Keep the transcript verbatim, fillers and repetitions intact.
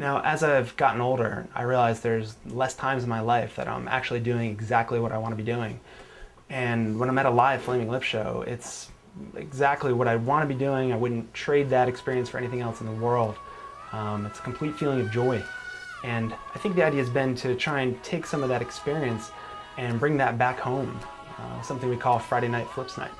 You know, as I've gotten older, I realize there's less times in my life that I'm actually doing exactly what I want to be doing. And when I'm at a live Flaming Lips show, it's exactly what I want to be doing. I wouldn't trade that experience for anything else in the world. Um, it's a complete feeling of joy. And I think the idea has been to try and take some of that experience and bring that back home, uh, something we call Friday Night Flips Night.